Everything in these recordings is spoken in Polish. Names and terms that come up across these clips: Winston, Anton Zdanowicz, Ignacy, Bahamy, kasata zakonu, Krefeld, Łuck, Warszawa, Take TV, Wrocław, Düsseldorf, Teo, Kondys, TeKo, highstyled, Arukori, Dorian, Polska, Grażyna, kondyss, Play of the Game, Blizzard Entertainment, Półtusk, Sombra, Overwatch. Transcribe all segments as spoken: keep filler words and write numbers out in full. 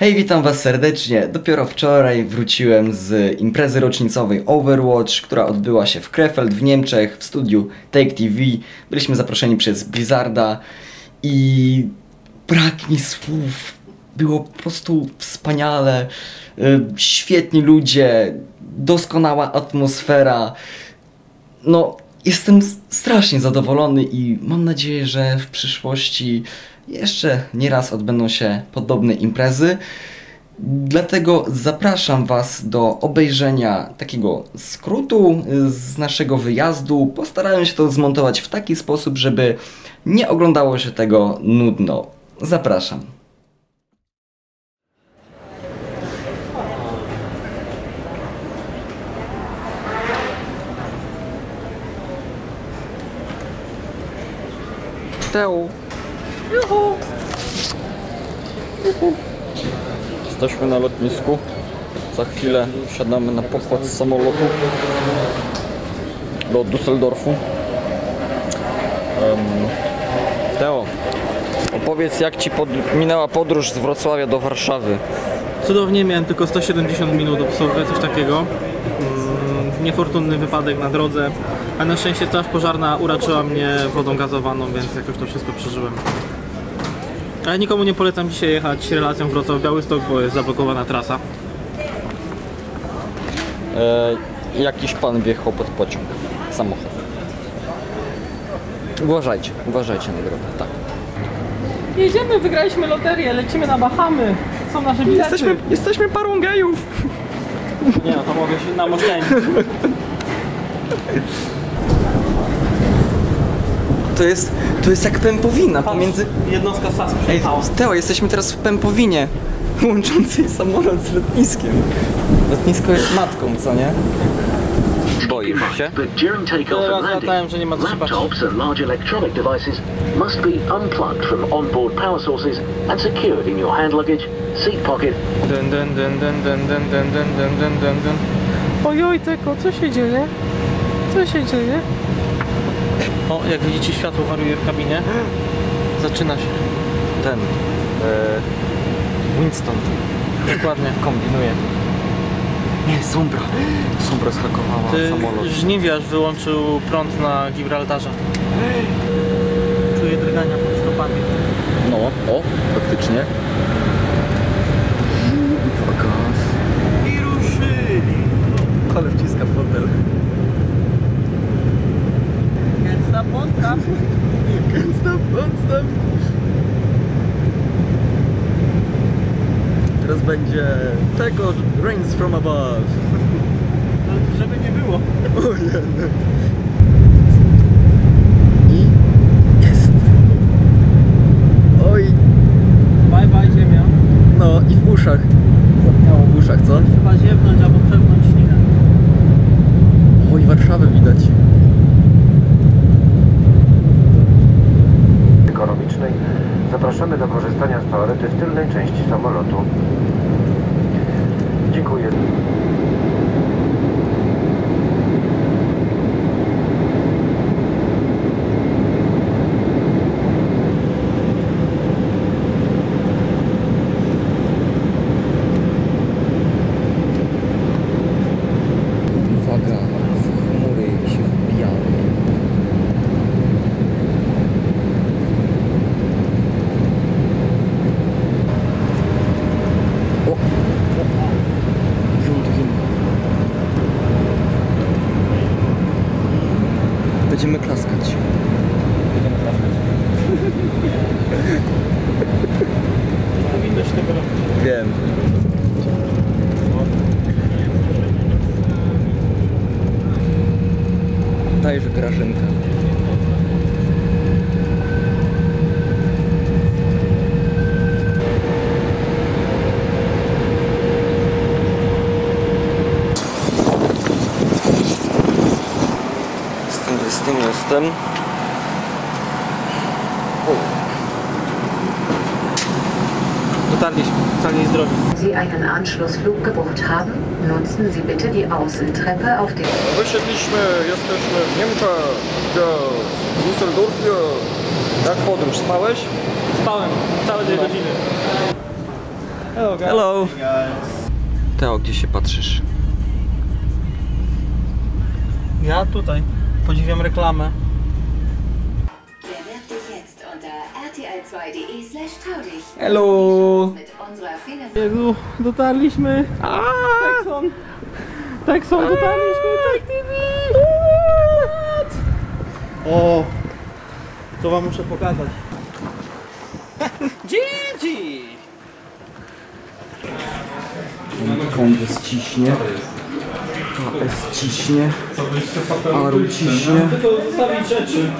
Hej, witam was serdecznie. Dopiero wczoraj wróciłem z imprezy rocznicowej Overwatch, która odbyła się w Krefeld w Niemczech, w studiu Take T V. Byliśmy zaproszeni przez Blizzarda i brak mi słów. Było po prostu wspaniale. Świetni ludzie, doskonała atmosfera. No, jestem strasznie zadowolony i mam nadzieję, że w przyszłości jeszcze nieraz odbędą się podobne imprezy. Dlatego zapraszam was do obejrzenia takiego skrótu z naszego wyjazdu. Postarałem się to zmontować w taki sposób, żeby nie oglądało się tego nudno. Zapraszam. Teo. Juhu. Juhu. Jesteśmy na lotnisku. Za chwilę wsiadamy na pokład z samolotu do Düsseldorfu. Um, Teo, opowiedz, jak ci pod... minęła podróż z Wrocławia do Warszawy. Cudownie, miałem tylko sto siedemdziesiąt minut obsługi, coś takiego. Niefortunny wypadek na drodze, a na szczęście straż pożarna uraczyła mnie wodą gazowaną, więc jakoś to wszystko przeżyłem. Ale nikomu nie polecam dzisiaj jechać relacją Wrocław-Białystok, bo jest zablokowana trasa. E, jakiś pan wjechał pod pociąg, samochód. Uważajcie, uważajcie na drogę, tak. Jedziemy, wygraliśmy loterię, lecimy na Bahamy, są nasze bilety. Jesteśmy, jesteśmy parą gejów. Nie no, to mogę się namoczać. To jest, to jest jak pępowina pomiędzy... Jednostka S A S przyjechała. Teo, jesteśmy teraz w pępowinie łączącej samolot z lotniskiem. Lotnisko jest matką, co nie? Boję się. Teraz latałem, że nie ma co się patrzeć. Dun, dun, dun, dun, dun, dun, dun, dun, dun, dun, dun. Ojoj, TeKo, co się dzieje? Co się dzieje? O, jak widzicie, światło wariuje w kabinie. Zaczyna się. Ten... Ee, Winston. Dokładnie. Kombinuje. Nie, Sombra. Sombra zhakowała Ty, samolot. Żniwiarz wyłączył prąd na Gibraltarze. Czuję drgania pod stopami. No, o, faktycznie. I ruszyli. Ale wciska w fotel. Gęsta podstaw. Gęsta podstaw. Teraz będzie TeKo rains from above. Żeby nie było. O jeden. I jest. Oj. Bye bye ziemia. No i w uszach. Miało w uszach, co? Trzeba ziewnąć albo przepnąć ślinę. Oj, Warszawę widać. Ekonomicznej zapraszamy do korzystania z toalety w tylnej części samolotu. Dziękuję. Będziemy klaskać. Będziemy klaskać. Powinno się tego robić. Wiem. Dajże Grażynka. Jestem. Dotarliśmy, cali zdrowi. Sie einen Anschlussflug gebucht haben, nutzen Sie bitte die Außentreppe auf dem. Wysiedliśmy, jesteśmy w Niemczech, w Düsseldorfie. Jak podróż, spałeś? Spałem, całe dwie godziny. Hello guys. Hello. Teo, gdzie się patrzysz? Ja tutaj podziwiam reklamę. Hello. Jezu, dotarliśmy. Aaaa. Tak są. Tak są, dotarliśmy. Take T V. O, to wam muszę pokazać. Gigi! Kondys ciśnie. H S ciśnie. Aru ciśnie. Tylko zostawić rzeczy.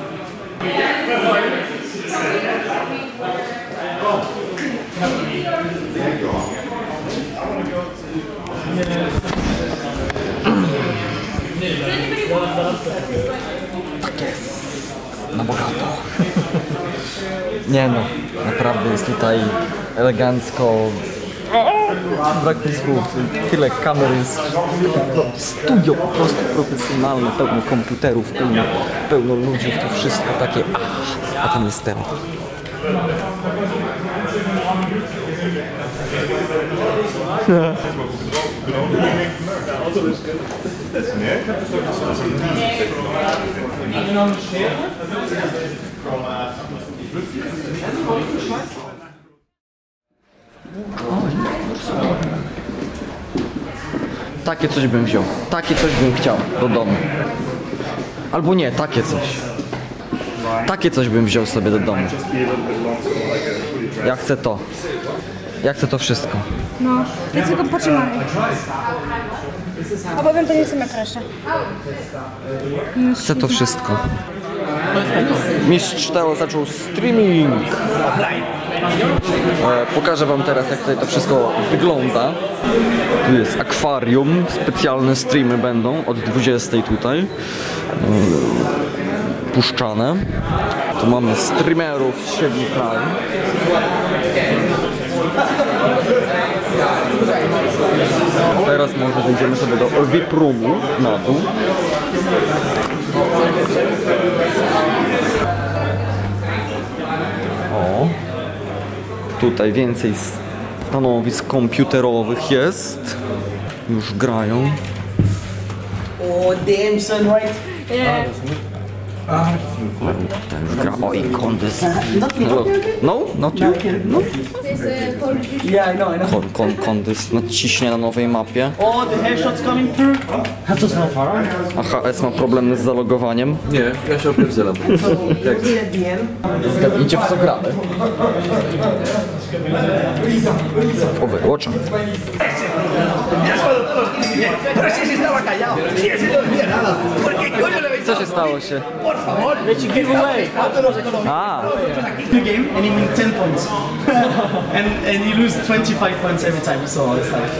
Tak jest. Na bogato. Nie no, naprawdę jest tutaj elegancko. Brak mi słów, tyle kamer jest. Studio po prostu profesjonalne, pełno komputerów, pełno, pełno ludzi, to wszystko takie. A, a tam jest ten. Takie coś bym wziął, takie coś bym chciał do domu. Albo nie, takie coś. Takie coś bym wziął sobie do domu. Ja chcę to. Ja chcę to wszystko. No, ja tylko poczynamy. A potem to nie chcemy proszę. Chcę to wszystko. Mistrz Teo zaczął streaming. E, pokażę wam teraz, jak tutaj to wszystko wygląda. Tu jest akwarium, specjalne streamy będą od dwudziestej tutaj. E, puszczane. Tu mamy streamerów z siedmiu krajów. Teraz może zejdziemy sobie do V I P roomu na dół. O, tutaj więcej stanowisk komputerowych jest. Już grają. O, damn son, right? Yeah. Oj, Kondys. No, not you? No. Yeah, I know, I know. Kondys nadciśnie na nowej mapie. O, the headshots coming through. A H S ma problemy z zalogowaniem. Nie, ja się opierdzielam. Zgadnijcie, w co gramy. W Overwatcha. Co się stało się? That you give away. Ah. You game and you win ten points, and and you lose twenty-five points every time. So it's like.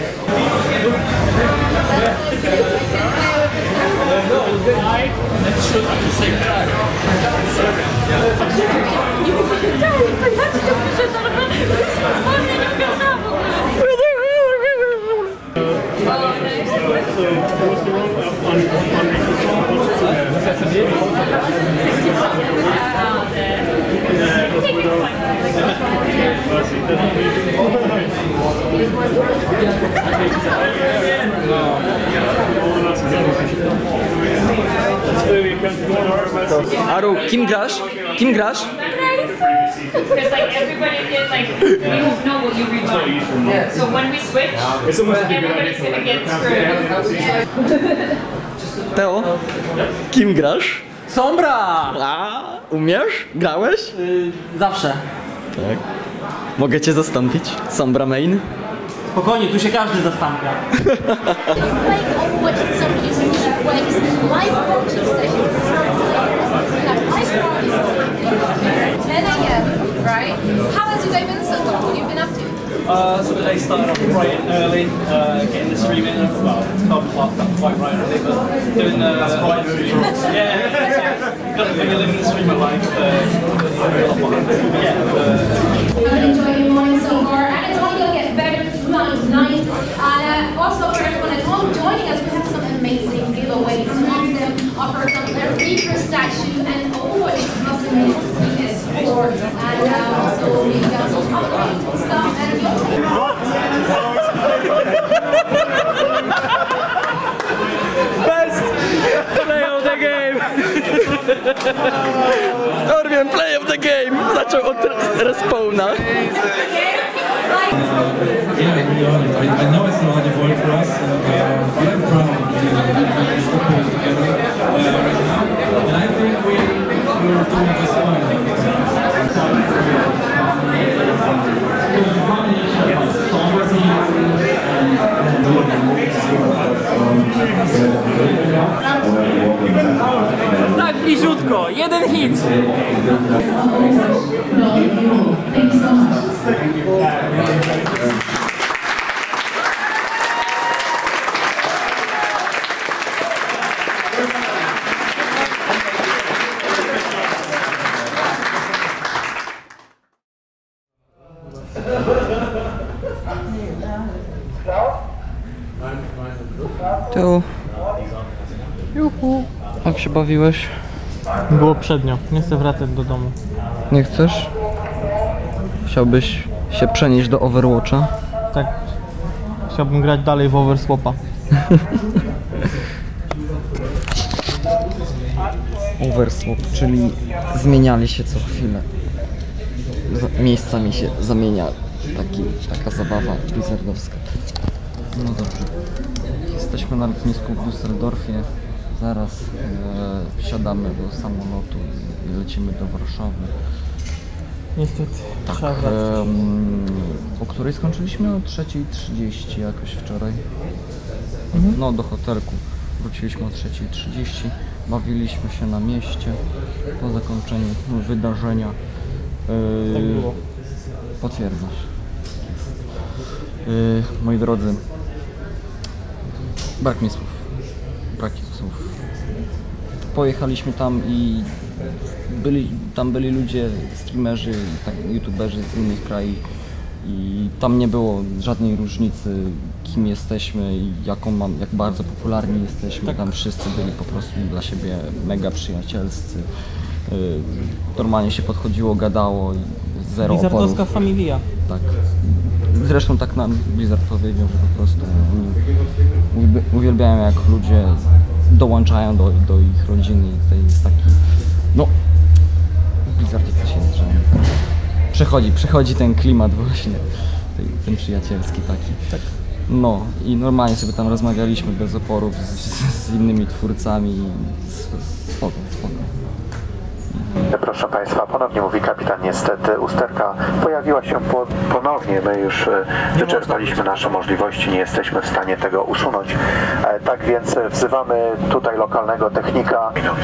Aru, kim grasz? Kim grasz? Because like everybody did like you know what you rewind. So when we switch, everybody's gonna get screwed. Teo, kim grasz? Sombra! A, umiesz? Grałeś? Yy, zawsze. Tak. Mogę cię zastąpić? Sombra main? Spokojnie, tu się każdy zastąpia. ten a m, right? How has your day been so far? What have you been up to? Uh, so today started off bright and early, uh, getting the stream in. Well, it's not quite right early, but doing the live stream. Yeah, got to be living the stream alive. I'm enjoying your morning so far, and it's only going to get better throughout the night. Uh, also, for everyone at home joining us, we have some amazing giveaways. Among them, offer some a Reaper statue and Overwatch custom. And uh, so we got some stuff and Dorian, play of the game! Zaczął od respawna. Tak bliziutko, jeden hit. Teo, jak się bawiłeś? Było przednio, nie chcę wracać do domu. Nie chcesz? Chciałbyś się przenieść do Overwatcha? Tak, chciałbym grać dalej w Overswapa. Overswap, czyli zmieniali się co chwilę. Miejscami się zamienia taki, taka zabawa blizzardowska. No dobrze. Jesteśmy na lotnisku w Düsseldorfie. Zaraz e, wsiadamy do samolotu i lecimy do Warszawy. Niestety, tak, trzeba wracać. E, o której skończyliśmy? O trzeciej trzydzieści jakoś wczoraj. Mhm. No, do hotelku. Wróciliśmy o trzeciej trzydzieści. Bawiliśmy się na mieście. Po zakończeniu wydarzenia. E, tak było. Potwierdzasz. Yy, moi drodzy, brak mi słów, brak mi słów. Pojechaliśmy tam i byli, tam byli ludzie, streamerzy, tak, youtuberzy z innych krajów i tam nie było żadnej różnicy, kim jesteśmy i jaką mam, jak bardzo popularni jesteśmy. Tak. Tam wszyscy byli po prostu dla siebie mega przyjacielscy. Yy, normalnie się podchodziło, gadało, zero oporów. Blizzardowska familia. Tak. Zresztą tak nam Blizzard powiedział, że po prostu uwielbiają, jak ludzie dołączają do, do ich rodziny i to jest taki... No, Blizzard chce się, że przechodzi, przechodzi ten klimat właśnie, ten przyjacielski taki. Tak. No i normalnie sobie tam rozmawialiśmy bez oporów z, z, z innymi twórcami, spoko, spoko. Proszę Państwa, ponownie mówi kapitan, niestety usterka pojawiła się po, ponownie, my już nie wyczerpaliśmy nasze możliwości, nie jesteśmy w stanie tego usunąć, tak więc wzywamy tutaj lokalnego technika. Minut.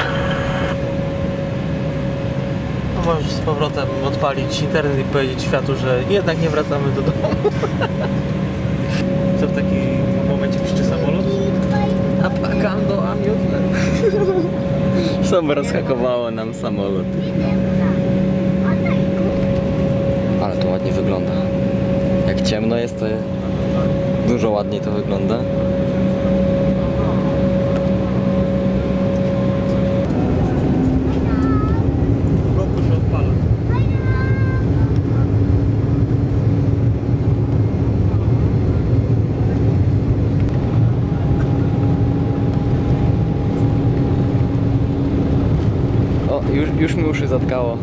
Możesz z powrotem odpalić internet i powiedzieć światu, że jednak nie wracamy do domu. Co w takim momencie krzyczy samolot? Apagando amiotne. Sombra zhakowało nam samolot. Ale to ładnie wygląda. Jak ciemno jest, to dużo ładniej to wygląda. Już, już mi uszy zatkało.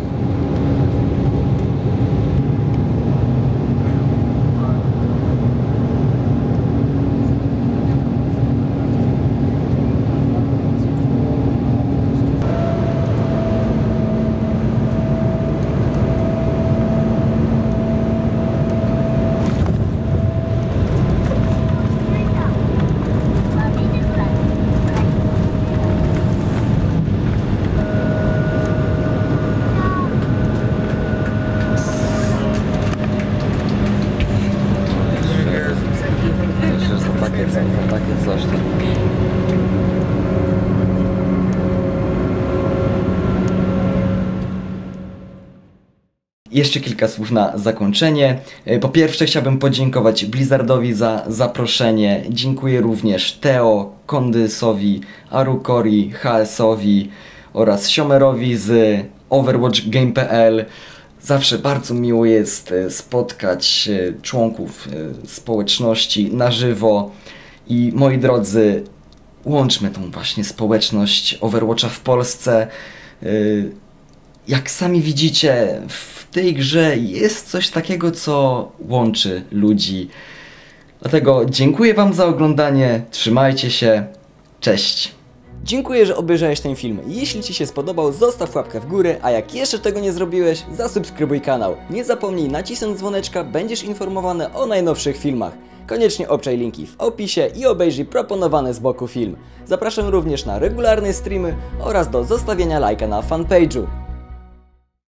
Jeszcze kilka słów na zakończenie. Po pierwsze chciałbym podziękować Blizzardowi za zaproszenie. Dziękuję również Teo, Kondysowi, Arukori, H S owi oraz Siomerowi z Overwatch Game kropka p l. Zawsze bardzo miło jest spotkać członków społeczności na żywo. I moi drodzy, łączmy tą właśnie społeczność Overwatcha w Polsce. Jak sami widzicie, w tej grze jest coś takiego, co łączy ludzi. Dlatego dziękuję wam za oglądanie, trzymajcie się, cześć! Dziękuję, że obejrzałeś ten film. Jeśli ci się spodobał, zostaw łapkę w górę, a jak jeszcze tego nie zrobiłeś, zasubskrybuj kanał. Nie zapomnij nacisnąć dzwoneczka, będziesz informowany o najnowszych filmach. Koniecznie obczaj linki w opisie i obejrzyj proponowany z boku film. Zapraszam również na regularne streamy oraz do zostawienia lajka na fanpage'u.